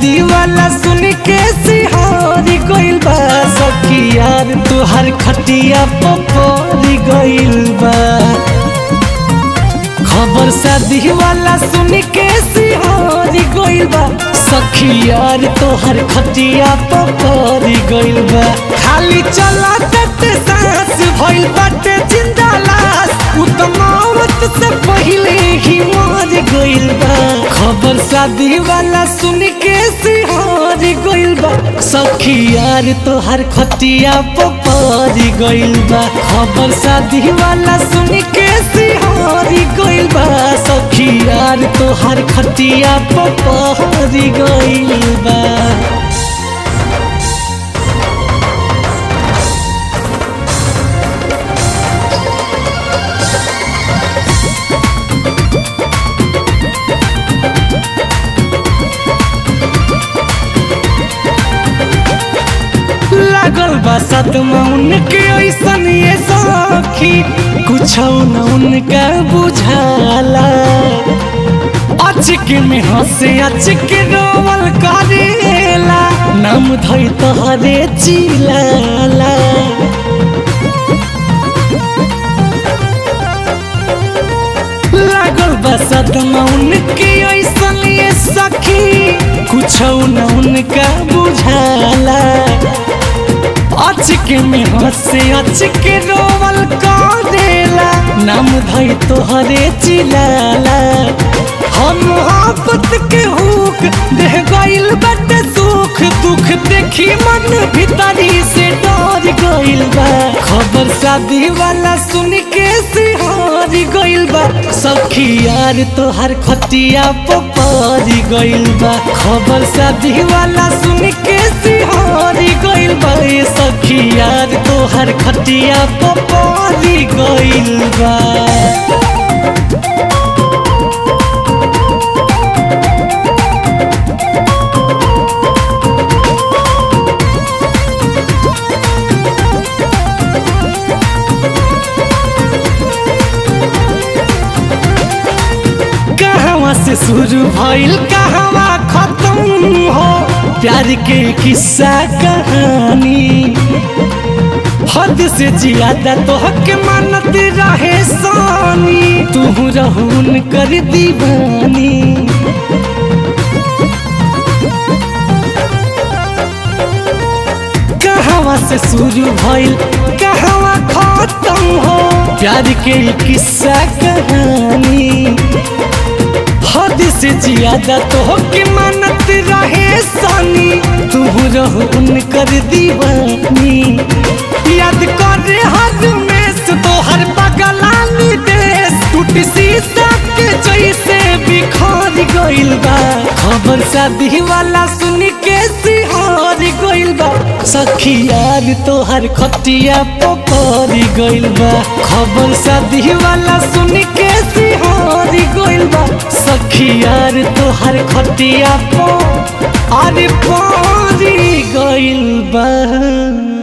शादी वाला सुन के सिहारी गइल बा सखी यार तुहार खटिया पपरी गइल बा। खबर शादी वाला सुन के सिहारी गइल बा सखी यार तुहार खटिया पपरी गइल बा। खाली चला तते सांस भइल बाटे जिंदा लाश उ त मौत से पहिले ही मर गइल बा। खबर शादी वाला सुन के सिहारी गइल बा सखी यार तोहर खटिया पपरी गइल बा। खबर शादी वाला सुन के सिहारी गइल बा सखी यार तोहर खटिया पपरी गइल बा। सात मौन के ऐसन ये सखी कुछ न उनका बुझाला अचके में हंसे अचके रोवल करेला नाम धई तोहरे चिलाला। लागल बा सात मौन के ऐसन ये सखी कुछ न उनका बुझाला अचके में हंसे अचके रोवल करेला नाम धई तोहरे चिलाला। हम मोहब्बत के हुक देह गइल बाटे सुख दुख देखी मन भितरी से डर गइल बा। खबर शादी वाला सुन के सिहारी गइल बा सखी यार तोहर खटिया पपरी गइल बा। खबर शादी वाला सुन के सिहारी गइल बा सखी यार तोहर खटिया पपरी गइल बा। शुरू भइल कहवा खत्म हो प्यार के किस्सा कहानी हद से ज्यादा तोहके मानत रहे सानी तू रहून कर दीवानी। कहवा से शुरू भइल कहवा खत्म हो प्यार के किस्सा कहानी हद से ज्यादा तोहके मानत रहे सानी तू रहून कर दीवानी। याद करे हर मेस तोहर बगलानी देश टूट शीशा के जैसे बिखर गइल बा। खबर शादी वाला सुन के सिहारी गइल बा सखी यार तोहर खटिया पपरी गइल बा। खबर शादी वाला सुन के सिहारी गइल बा सखी यार तोहर खटिया पपरी गइल बा।